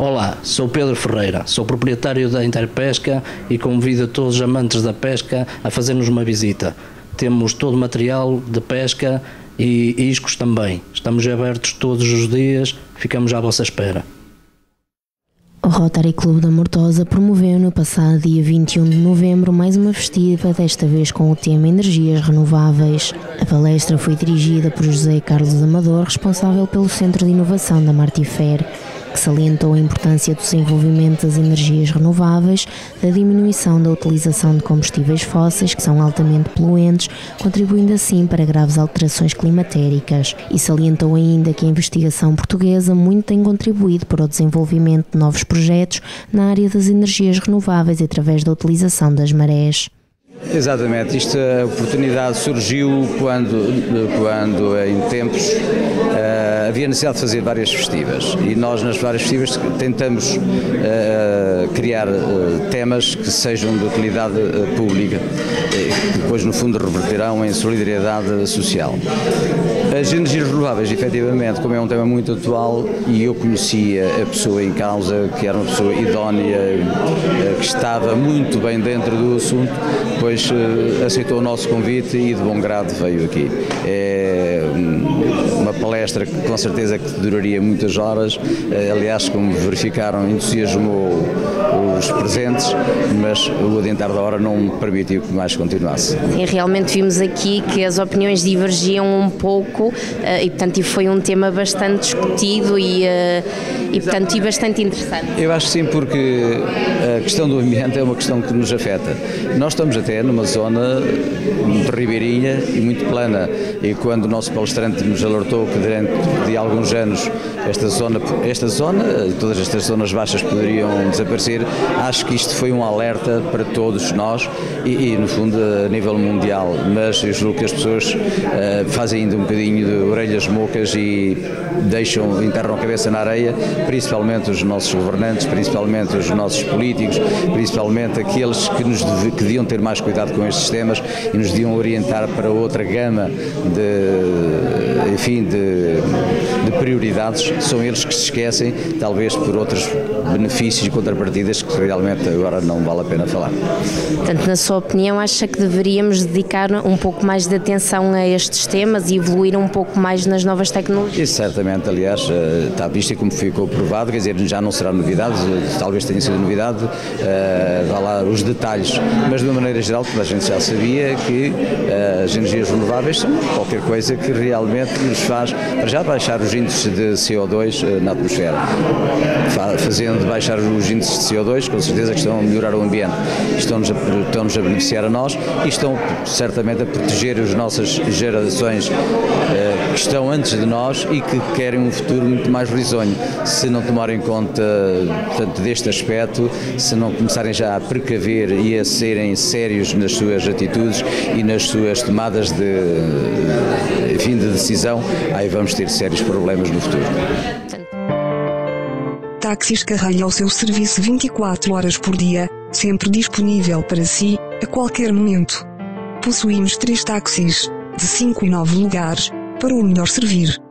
Olá, sou Pedro Ferreira, sou proprietário da Interpesca e convido todos os amantes da pesca a fazermos uma visita. Temos todo o material de pesca e iscos também. Estamos abertos todos os dias, ficamos à vossa espera. O Rotary Club da Murtosa promoveu no passado dia 21 de novembro mais uma festiva, desta vez com o tema Energias Renováveis. A palestra foi dirigida por José Carlos Amador, responsável pelo Centro de Inovação da Martifer, que salientou a importância do desenvolvimento das energias renováveis, da diminuição da utilização de combustíveis fósseis, que são altamente poluentes, contribuindo assim para graves alterações climatéricas. E salientou ainda que a investigação portuguesa muito tem contribuído para o desenvolvimento de novos projetos na área das energias renováveis através da utilização das marés. Exatamente, esta oportunidade surgiu quando em tempos havia necessidade de fazer várias festivas, e nós nas várias festivas tentamos criar temas que sejam de utilidade pública, que depois no fundo reverterão em solidariedade social. As energias renováveis, efetivamente, como é um tema muito atual, e eu conhecia a pessoa em causa, que era uma pessoa idónea, que estava muito bem dentro do assunto, pois aceitou o nosso convite e de bom grado veio aqui. É uma palestra que com certeza que duraria muitas horas, aliás, como verificaram, entusiasmou os presentes, mas o adiantar da hora não me permitiu que mais continuasse. E realmente vimos aqui que as opiniões divergiam um pouco e, portanto, foi um tema bastante discutido e portanto, e bastante interessante. Eu acho que sim, porque a questão do ambiente é uma questão que nos afeta. Nós estamos até numa zona muito ribeirinha e muito plana, e quando o nosso palestrante nos alertou que durante alguns anos esta zona, todas estas zonas baixas poderiam desaparecer, acho que isto foi um alerta para todos nós e no fundo a nível mundial, mas eu julgo que as pessoas fazem ainda um bocadinho de orelhas mocas e enterram a cabeça na areia, principalmente os nossos governantes, principalmente os nossos políticos, principalmente aqueles que deviam ter mais cuidado com estes temas e nos deviam orientar para outra gama de prioridades. São eles que se esquecem, talvez por outros benefícios e contrapartidas que realmente agora não vale a pena falar. Portanto, na sua opinião, acha que deveríamos dedicar um pouco mais de atenção a estes temas e evoluir um pouco mais nas novas tecnologias? Isso, certamente, aliás, está visto e como ficou provado, quer dizer, já não será novidade, talvez tenha sido novidade, vá lá os detalhes, mas de uma maneira geral, toda a gente já sabia que as energias renováveis são qualquer coisa que realmente nos faz, para já, baixar os índices de CO2 na atmosfera. Fazendo baixar os índices de CO2, com certeza que estão a melhorar o ambiente, estão-nos a beneficiar a nós e estão certamente a proteger as nossas gerações que estão antes de nós e que querem um futuro muito mais risonho. Se não tomarem conta, portanto, deste aspecto, se não começarem já a precaver e a serem sérios nas suas atitudes e nas suas tomadas de decisão, aí vamos ter sérios problemas no futuro. Táxis Carreia, ao seu serviço 24 horas por dia, sempre disponível para si, a qualquer momento. Possuímos 3 táxis, de 5 e 9 lugares, para o melhor servir.